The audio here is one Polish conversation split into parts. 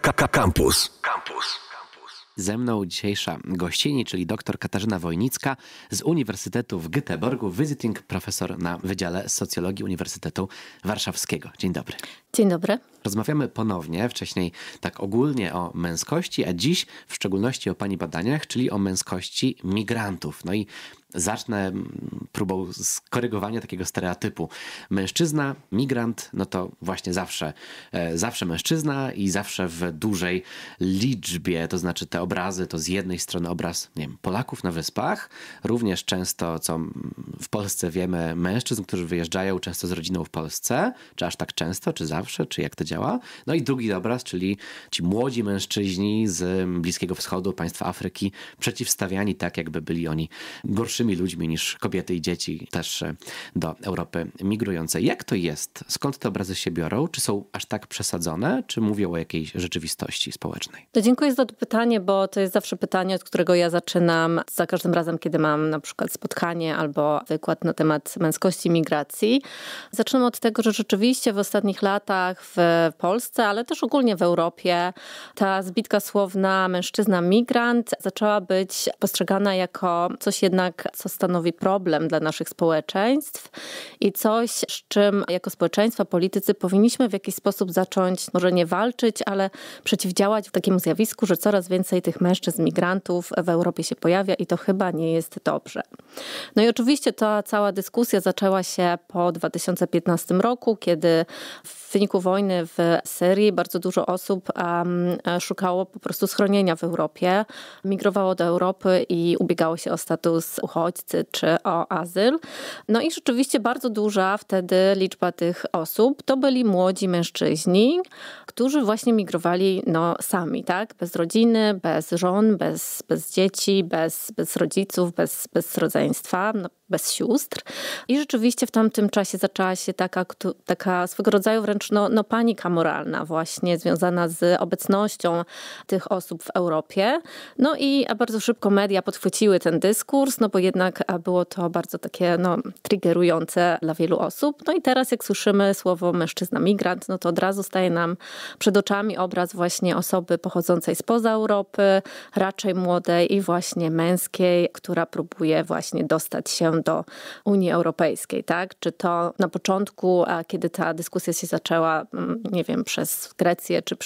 Kaka Kampus. Ze mną dzisiejsza gościni, czyli dr Katarzyna Wojnicka z Uniwersytetu w Göteborgu, visiting profesor na Wydziale Socjologii Uniwersytetu Warszawskiego. Dzień dobry. Dzień dobry. Rozmawiamy ponownie, wcześniej tak ogólnie o męskości, a dziś w szczególności o pani badaniach, czyli o męskości migrantów. No i zacznę próbą skorygowania takiego stereotypu. Mężczyzna, migrant, no to właśnie zawsze mężczyzna i zawsze w dużej liczbie. To znaczy te obrazy to z jednej strony obraz, nie wiem, Polaków na wyspach, również często, co w Polsce wiemy, mężczyzn, którzy wyjeżdżają często z rodziną w Polsce, czy aż tak często, czy zawsze, czy jak to działa. No i drugi obraz, czyli ci młodzi mężczyźni z Bliskiego Wschodu, państwa Afryki, przeciwstawiani tak, jakby byli oni gorszymi ludźmi niż kobiety i dzieci też do Europy migrujące. Jak to jest? Skąd te obrazy się biorą? Czy są aż tak przesadzone? Czy mówią o jakiejś rzeczywistości społecznej? To dziękuję za to pytanie, bo to jest zawsze pytanie, od którego ja zaczynam za każdym razem, kiedy mam na przykład spotkanie albo wykład na temat męskości i migracji. Zaczynam od tego, że rzeczywiście w ostatnich latach w Polsce, ale też ogólnie w Europie ta zbitka słowna mężczyzna-migrant zaczęła być postrzegana jako coś jednak, co stanowi problem dla naszych społeczeństw i coś, z czym jako społeczeństwa, politycy powinniśmy w jakiś sposób zacząć, może nie walczyć, ale przeciwdziałać takiemu zjawisku, że coraz więcej tych mężczyzn, migrantów w Europie się pojawia i to chyba nie jest dobrze. No i oczywiście ta cała dyskusja zaczęła się po 2015 roku, kiedy w wyniku wojny w Syrii bardzo dużo osób szukało po prostu schronienia w Europie, migrowało do Europy i ubiegało się o status uchodźcy czy o azyl. No i rzeczywiście bardzo duża wtedy liczba tych osób to byli młodzi mężczyźni, którzy właśnie migrowali sami, tak? Bez rodziny, bez żon, bez dzieci, bez rodziców, bez rodzeństwa, bez sióstr. I rzeczywiście w tamtym czasie zaczęła się taka swego rodzaju wręcz panika moralna właśnie związana z obecnością tych osób w Europie. No i bardzo szybko media podchwyciły ten dyskurs, bo jednak było to bardzo takie triggerujące dla wielu osób. No i teraz jak słyszymy słowo mężczyzna migrant, to od razu staje nam przed oczami obraz właśnie osoby pochodzącej spoza Europy, raczej młodej i właśnie męskiej, która próbuje właśnie dostać się do Unii Europejskiej, tak? Czy to na początku, kiedy ta dyskusja się zaczęła, nie wiem, przez Grecję czy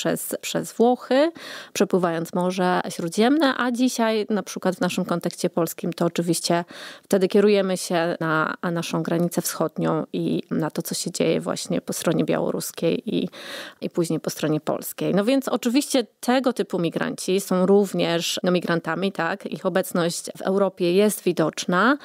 przez Włochy, przepływając Morze Śródziemne, a dzisiaj na przykład w naszym kontekście polskim to oczywiście wtedy kierujemy się na naszą granicę wschodnią i na to, co się dzieje właśnie po stronie białoruskiej i później po stronie polskiej. No więc oczywiście tego typu migranci są również migrantami, tak? Ich obecność w Europie jest widoczna,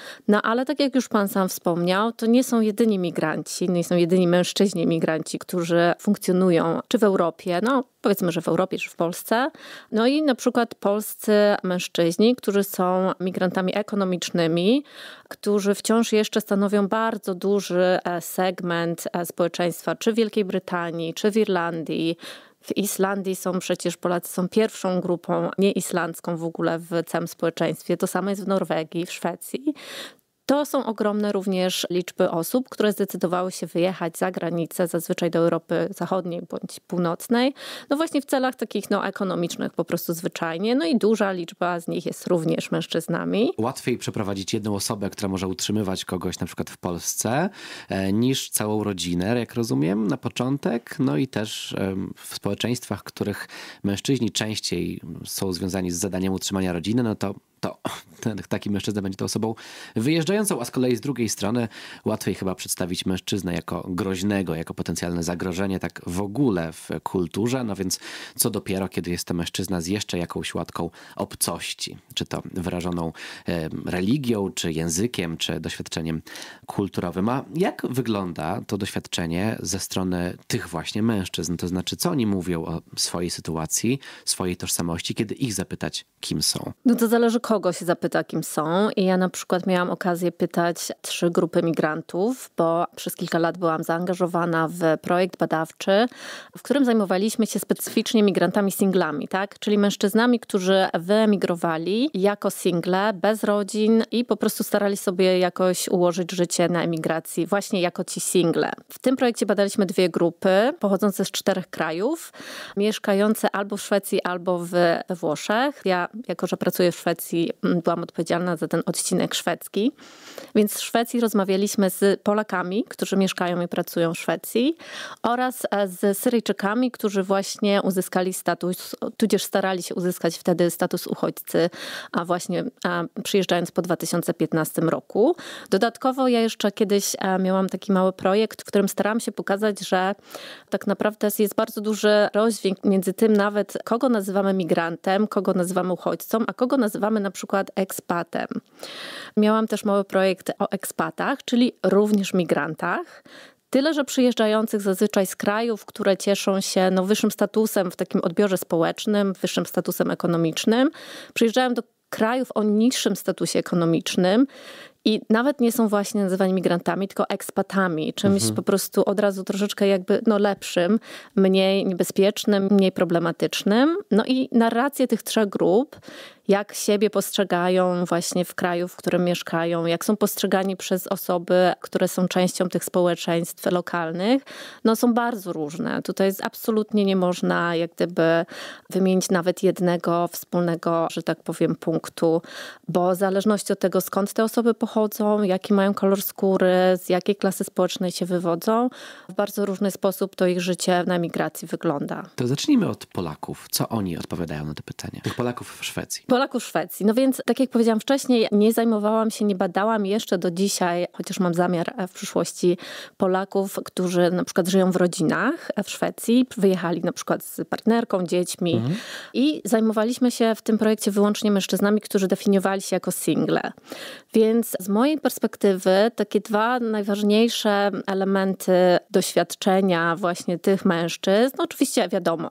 ale tak jak już pan sam wspomniał, to nie są jedyni migranci, nie są jedyni mężczyźni migranci, którzy funkcjonują czy w Europie, powiedzmy, że w Europie, czy w Polsce. No i na przykład polscy mężczyźni, którzy są migrantami ekonomicznymi, którzy wciąż jeszcze stanowią bardzo duży segment społeczeństwa, czy w Wielkiej Brytanii, czy w Irlandii. W Islandii Polacy są pierwszą grupą nieislandzką w ogóle w całym społeczeństwie. To samo jest w Norwegii, w Szwecji. To są ogromne również liczby osób, które zdecydowały się wyjechać za granicę, zazwyczaj do Europy Zachodniej bądź Północnej, właśnie w celach takich ekonomicznych po prostu zwyczajnie, i duża liczba z nich jest również mężczyznami. Łatwiej przeprowadzić jedną osobę, która może utrzymywać kogoś na przykład w Polsce, niż całą rodzinę, jak rozumiem, na początek, i też w społeczeństwach, których mężczyźni częściej są związani z zadaniem utrzymania rodziny, to taki mężczyzna będzie tą osobą wyjeżdżającą, a z kolei z drugiej strony łatwiej chyba przedstawić mężczyznę jako groźnego, jako potencjalne zagrożenie tak w ogóle w kulturze, więc co dopiero, kiedy jest to mężczyzna z jeszcze jakąś łatką obcości, czy to wyrażoną religią, czy językiem, czy doświadczeniem kulturowym. A jak wygląda to doświadczenie ze strony tych właśnie mężczyzn? To znaczy, co oni mówią o swojej sytuacji, swojej tożsamości, kiedy ich zapytać, kim są? To zależy kogo się zapyta, kim są. I ja na przykład miałam okazję pytać 3 grupy migrantów, bo przez kilka lat byłam zaangażowana w projekt badawczy, w którym zajmowaliśmy się specyficznie migrantami singlami, tak? Czyli mężczyznami, którzy wyemigrowali jako single, bez rodzin i po prostu starali sobie jakoś ułożyć życie na emigracji właśnie jako ci single. W tym projekcie badaliśmy 2 grupy pochodzące z 4 krajów, mieszkające albo w Szwecji, albo we Włoszech. Ja, jako że pracuję w Szwecji, byłam odpowiedzialna za ten odcinek szwedzki. Więc w Szwecji rozmawialiśmy z Polakami, którzy mieszkają i pracują w Szwecji, oraz z Syryjczykami, którzy właśnie uzyskali status, tudzież starali się uzyskać wtedy status uchodźcy, a właśnie przyjeżdżając po 2015 roku. Dodatkowo ja jeszcze kiedyś miałam taki mały projekt, w którym starałam się pokazać, że tak naprawdę jest bardzo duży rozdźwięk między tym nawet, kogo nazywamy migrantem, kogo nazywamy uchodźcą, a kogo nazywamy na przykład ekspatem. Miałam też mały projekt o ekspatach, czyli również migrantach. Tyle, że przyjeżdżających zazwyczaj z krajów, które cieszą się wyższym statusem w takim odbiorze społecznym, wyższym statusem ekonomicznym, przyjeżdżają do krajów o niższym statusie ekonomicznym i nawet nie są właśnie nazywani migrantami, tylko ekspatami, czymś po prostu od razu troszeczkę jakby lepszym, mniej niebezpiecznym, mniej problematycznym. No i narracje tych 3 grup, jak siebie postrzegają właśnie w kraju, w którym mieszkają, jak są postrzegani przez osoby, które są częścią tych społeczeństw lokalnych, no są bardzo różne. Tutaj absolutnie nie można jak gdyby wymienić nawet jednego wspólnego, że tak powiem, punktu, bo w zależności od tego, skąd te osoby pochodzą, jaki mają kolor skóry, z jakiej klasy społecznej się wywodzą, w bardzo różny sposób to ich życie na migracji wygląda. To zacznijmy od Polaków. Co oni odpowiadają na te pytania? Tych Polaków w Szwecji. Polaków w Szwecji. No więc, tak jak powiedziałam wcześniej, nie zajmowałam się, nie badałam jeszcze do dzisiaj, chociaż mam zamiar w przyszłości, Polaków, którzy na przykład żyją w rodzinach w Szwecji, wyjechali na przykład z partnerką, dziećmi i zajmowaliśmy się w tym projekcie wyłącznie mężczyznami, którzy definiowali się jako single. Więc z mojej perspektywy takie 2 najważniejsze elementy doświadczenia właśnie tych mężczyzn, no oczywiście wiadomo,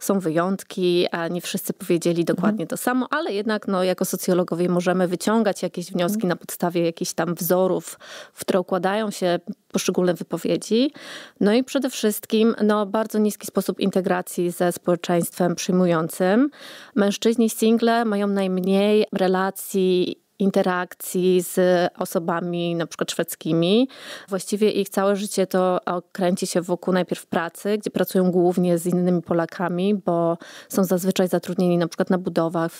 są wyjątki, a nie wszyscy powiedzieli dokładnie to samo, ale jednak jako socjologowie możemy wyciągać jakieś wnioski na podstawie jakichś tam wzorów, w które układają się poszczególne wypowiedzi. No i przede wszystkim bardzo niski sposób integracji ze społeczeństwem przyjmującym. Mężczyźni single mają najmniej relacji, interakcji z osobami na przykład szwedzkimi. Właściwie ich całe życie to kręci się wokół najpierw pracy, gdzie pracują głównie z innymi Polakami, bo są zazwyczaj zatrudnieni na przykład na budowach,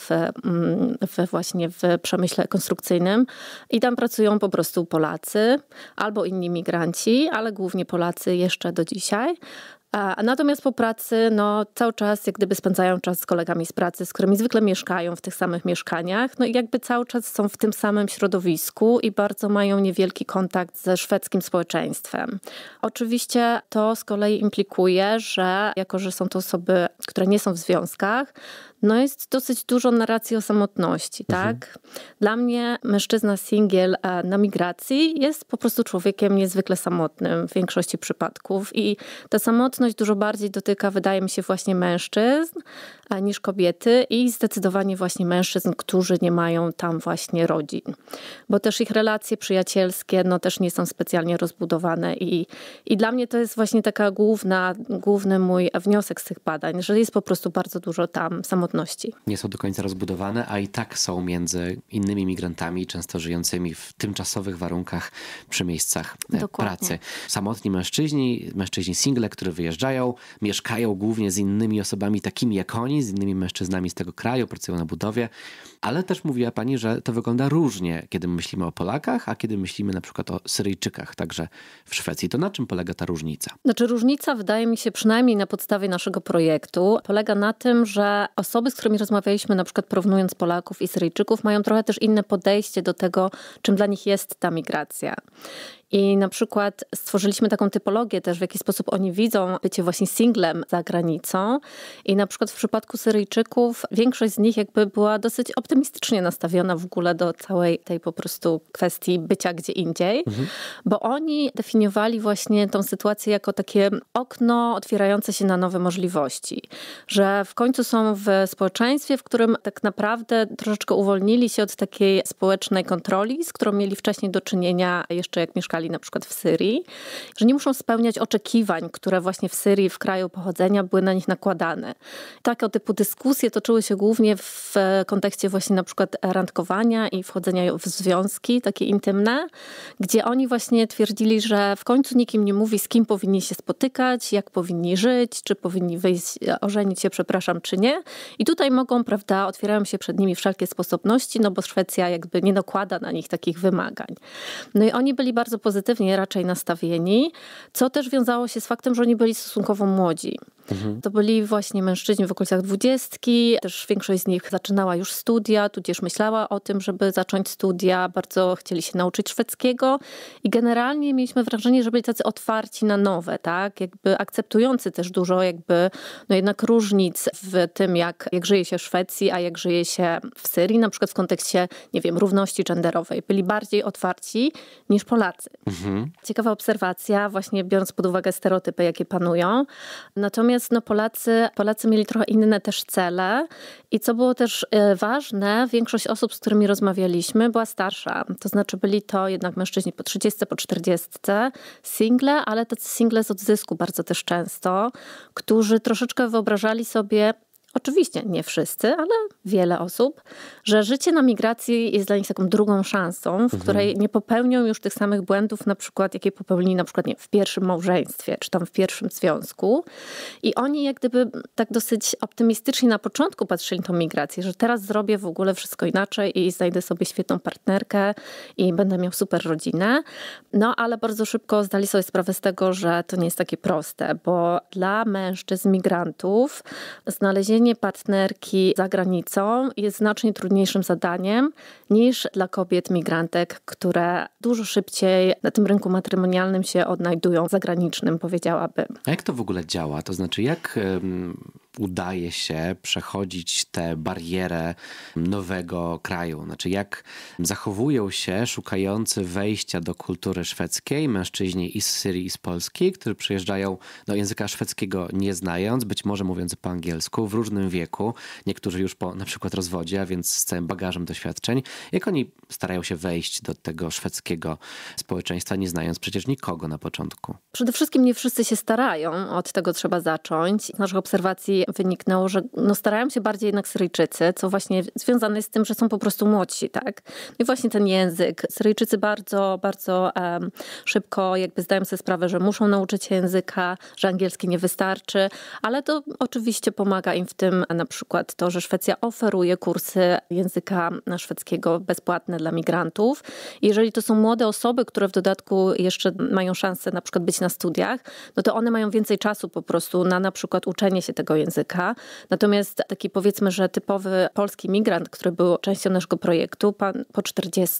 właśnie w przemyśle konstrukcyjnym i tam pracują po prostu Polacy albo inni migranci, ale głównie Polacy jeszcze do dzisiaj. Natomiast po pracy cały czas jak gdyby spędzają czas z kolegami z pracy, z którymi zwykle mieszkają w tych samych mieszkaniach. No i jakby cały czas są w tym samym środowisku i bardzo mają niewielki kontakt ze szwedzkim społeczeństwem. Oczywiście to z kolei implikuje, że jako że są to osoby, które nie są w związkach, jest dosyć dużo narracji o samotności, tak? Dla mnie mężczyzna singiel na migracji jest po prostu człowiekiem niezwykle samotnym w większości przypadków i ta samotność dużo bardziej dotyka, wydaje mi się, właśnie mężczyzn niż kobiety i zdecydowanie właśnie mężczyzn, którzy nie mają tam właśnie rodzin. Bo też ich relacje przyjacielskie też nie są specjalnie rozbudowane i dla mnie to jest właśnie taka główny mój wniosek z tych badań, że jest po prostu bardzo dużo tam samotności. Nie są do końca rozbudowane, a i tak są między innymi migrantami, często żyjącymi w tymczasowych warunkach przy miejscach pracy. Samotni mężczyźni single, którzy wyjeżdżają, mieszkają głównie z innymi osobami takimi jak oni, z innymi mężczyznami z tego kraju, pracują na budowie, ale też mówiła pani, że to wygląda różnie, kiedy myślimy o Polakach, a kiedy myślimy na przykład o Syryjczykach, także w Szwecji. To na czym polega ta różnica? Znaczy różnica, wydaje mi się, przynajmniej na podstawie naszego projektu, polega na tym, że osoby, z którymi rozmawialiśmy, na przykład porównując Polaków i Syryjczyków, mają trochę też inne podejście do tego, czym dla nich jest ta migracja. I na przykład stworzyliśmy taką typologię też, w jaki sposób oni widzą bycie właśnie singlem za granicą. I na przykład w przypadku Syryjczyków większość z nich jakby była dosyć optymistycznie nastawiona w ogóle do całej tej po prostu kwestii bycia gdzie indziej, bo oni definiowali właśnie tą sytuację jako takie okno otwierające się na nowe możliwości. Że w końcu są w społeczeństwie, w którym tak naprawdę troszeczkę uwolnili się od takiej społecznej kontroli, z którą mieli wcześniej do czynienia jeszcze jak mieszkali na przykład w Syrii, że nie muszą spełniać oczekiwań, które właśnie w Syrii, w kraju pochodzenia były na nich nakładane. Takie typu dyskusje toczyły się głównie w kontekście właśnie na przykład randkowania i wchodzenia w związki takie intymne, gdzie oni właśnie twierdzili, że w końcu nikt im nie mówi, z kim powinni się spotykać, jak powinni żyć, czy powinni wyjść, ożenić się, przepraszam, czy nie. I tutaj mogą, prawda, otwierają się przed nimi wszelkie sposobności, no bo Szwecja jakby nie nakłada na nich takich wymagań. No i oni byli bardzo pozytywnie raczej nastawieni, co też wiązało się z faktem, że oni byli stosunkowo młodzi. To byli właśnie mężczyźni w okolicach 20, też większość z nich zaczynała już studia, tudzież myślała o tym, żeby zacząć studia, bardzo chcieli się nauczyć szwedzkiego i generalnie mieliśmy wrażenie, że byli tacy otwarci na nowe, tak, jakby akceptujący też dużo jakby, no jednak różnic w tym, jak żyje się w Szwecji, a jak żyje się w Syrii, na przykład w kontekście, nie wiem, równości genderowej. Byli bardziej otwarci niż Polacy. Ciekawa obserwacja, właśnie biorąc pod uwagę stereotypy, jakie panują. Natomiast no, Polacy mieli trochę inne też cele i co było też ważne, większość osób, z którymi rozmawialiśmy, była starsza. To znaczy byli to jednak mężczyźni po 30, po 40, single, ale tacy single z odzysku bardzo też często, którzy troszeczkę wyobrażali sobie, oczywiście nie wszyscy, ale wiele osób, że życie na migracji jest dla nich taką drugą szansą, w której nie popełnią już tych samych błędów, na przykład jakie popełnili na przykład nie, w pierwszym małżeństwie, czy tam w pierwszym związku. I oni jak gdyby tak dosyć optymistycznie na początku patrzyli na tą migrację, że teraz zrobię w ogóle wszystko inaczej i znajdę sobie świetną partnerkę i będę miał super rodzinę. No ale bardzo szybko zdali sobie sprawę z tego, że to nie jest takie proste, bo dla mężczyzn migrantów znalezienie partnerki za granicą jest znacznie trudniejszym zadaniem niż dla kobiet migrantek, które dużo szybciej na tym rynku matrymonialnym się odnajdują, zagranicznym powiedziałabym. A jak to w ogóle działa? To znaczy jak udaje się przechodzić tę barierę nowego kraju? Znaczy jak zachowują się szukający wejścia do kultury szwedzkiej mężczyźni i z Syrii i z Polski, którzy przyjeżdżają no, języka szwedzkiego nie znając, być może mówiąc po angielsku, w różnym wieku, niektórzy już po na przykład rozwodzie, a więc z całym bagażem doświadczeń. Jak oni starają się wejść do tego szwedzkiego społeczeństwa, nie znając przecież nikogo na początku? Przede wszystkim nie wszyscy się starają, od tego trzeba zacząć. Z naszych obserwacji wyniknęło, że no starają się bardziej jednak Syryjczycy, co właśnie związane jest z tym, że są po prostu młodsi, tak? I właśnie ten język. Syryjczycy bardzo szybko jakby zdają sobie sprawę, że muszą nauczyć się języka, że angielski nie wystarczy, ale to oczywiście pomaga im w tym na przykład to, że Szwecja oferuje kursy języka szwedzkiego bezpłatne dla migrantów. I jeżeli to są młode osoby, które w dodatku jeszcze mają szansę na przykład być na studiach, no to one mają więcej czasu po prostu na przykład uczenie się tego języka. Natomiast taki powiedzmy, że typowy polski migrant, który był częścią naszego projektu, pan po 40,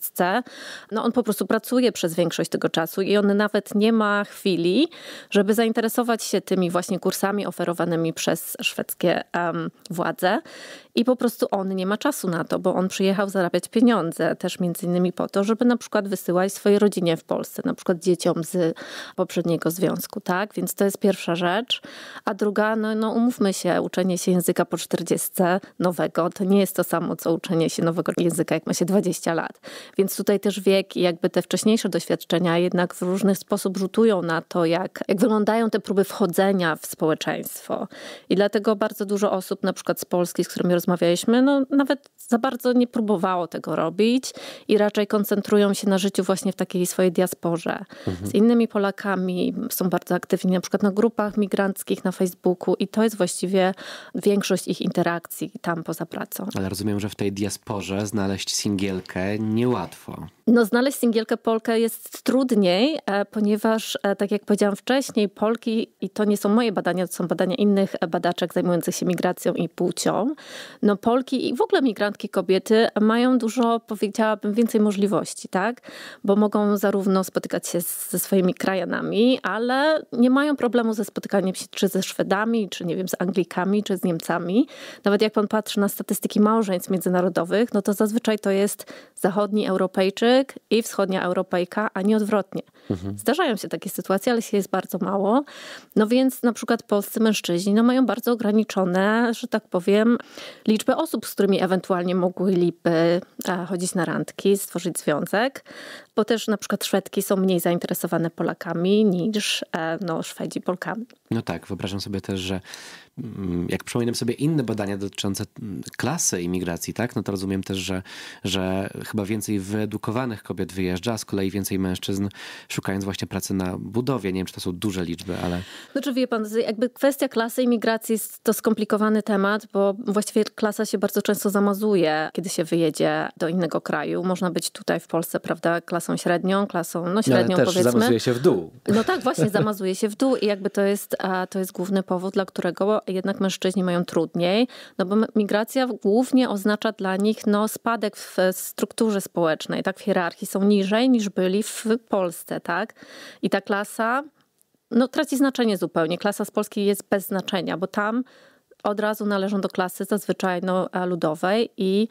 no on po prostu pracuje przez większość tego czasu i on nawet nie ma chwili, żeby zainteresować się tymi właśnie kursami oferowanymi przez szwedzkie władze. I po prostu on nie ma czasu na to, bo on przyjechał zarabiać pieniądze też między innymi po to, żeby na przykład wysyłać swojej rodzinie w Polsce, na przykład dzieciom z poprzedniego związku, tak? Więc to jest pierwsza rzecz. A druga, no umówmy się, uczenie się języka po 40 nowego, to nie jest to samo, co uczenie się nowego języka, jak ma się 20 lat. Więc tutaj też wiek i jakby te wcześniejsze doświadczenia jednak w różny sposób rzutują na to, jak wyglądają te próby wchodzenia w społeczeństwo. I dlatego bardzo dużo osób, na przykład z Polski, z którymi rozmawialiśmy, no nawet za bardzo nie próbowało tego robić i raczej koncentrują się na życiu właśnie w takiej swojej diasporze. Z innymi Polakami są bardzo aktywni na przykład na grupach migranckich, na Facebooku i to jest właściwie właściwie większość ich interakcji tam poza pracą. Ale rozumiem, że w tej diasporze znaleźć singielkę niełatwo. No, znaleźć singielkę Polkę jest trudniej, ponieważ, tak jak powiedziałam wcześniej, Polki, i to nie są moje badania, to są badania innych badaczek zajmujących się migracją i płcią, no Polki i w ogóle migrantki kobiety mają dużo, powiedziałabym, więcej możliwości, tak? Bo mogą zarówno spotykać się ze swoimi krajanami, ale nie mają problemu ze spotykaniem się czy ze Szwedami, czy nie wiem, z Anglikami, czy z Niemcami. Nawet jak pan patrzy na statystyki małżeństw międzynarodowych, no to zazwyczaj to jest zachodni Europejczyk i wschodnia Europejka, a nie odwrotnie. Zdarzają się takie sytuacje, ale się jest bardzo mało. No więc na przykład polscy mężczyźni no mają bardzo ograniczone, że tak powiem, liczbę osób, z którymi ewentualnie mogłyby chodzić na randki, stworzyć związek, bo też na przykład Szwedki są mniej zainteresowane Polakami niż no, Szwedzi Polkami. No tak, wyobrażam sobie też, że jak przypominam sobie inne badania dotyczące klasy imigracji, tak? No to rozumiem też, że chyba więcej wyedukowanych kobiet wyjeżdża, a z kolei więcej mężczyzn szukając właśnie pracy na budowie. Nie wiem, czy to są duże liczby, ale... Znaczy wie pan, jakby kwestia klasy imigracji to skomplikowany temat, bo właściwie klasa się bardzo często zamazuje, kiedy się wyjedzie do innego kraju. Można być tutaj w Polsce, prawda, klasą średnią, klasą no średnią, ale też powiedzmy. Zamazuje się w dół. No tak, właśnie zamazuje się w dół i jakby to jest główny powód, dla którego jednak mężczyźni mają trudniej, no bo migracja głównie oznacza dla nich no, spadek w strukturze społecznej, tak, w hierarchii są niżej niż byli w Polsce, tak? I ta klasa no, traci znaczenie zupełnie. Klasa z Polski jest bez znaczenia, bo tam od razu należą do klasy zazwyczaj no, ludowej i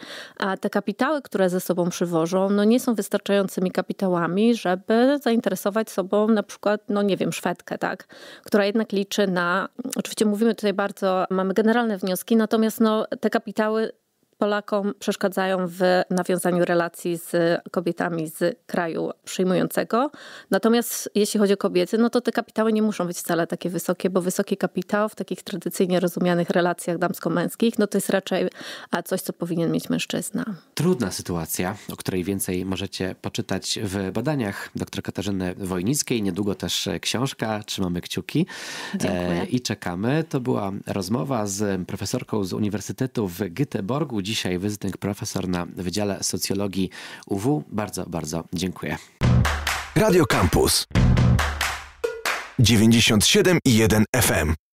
te kapitały, które ze sobą przywożą, no, nie są wystarczającymi kapitałami, żeby zainteresować sobą na przykład, no nie wiem, Szwedkę, tak? Która jednak liczy na, oczywiście mówimy tutaj bardzo, mamy generalne wnioski, natomiast no, te kapitały Polakom przeszkadzają w nawiązaniu relacji z kobietami z kraju przyjmującego. Natomiast jeśli chodzi o kobiety, no to te kapitały nie muszą być wcale takie wysokie, bo wysoki kapitał w takich tradycyjnie rozumianych relacjach damsko-męskich, no to jest raczej coś, co powinien mieć mężczyzna. Trudna sytuacja, o której więcej możecie poczytać w badaniach dr Katarzyny Wojnickiej. Niedługo też książka. Trzymamy kciuki. Dziękuję. I czekamy. To była rozmowa z profesorką z Uniwersytetu w Göteborgu. Dzisiaj Wyzytyk, profesor na Wydziale Socjologii UW. Bardzo, bardzo dziękuję. Radio Campus 97,1 FM.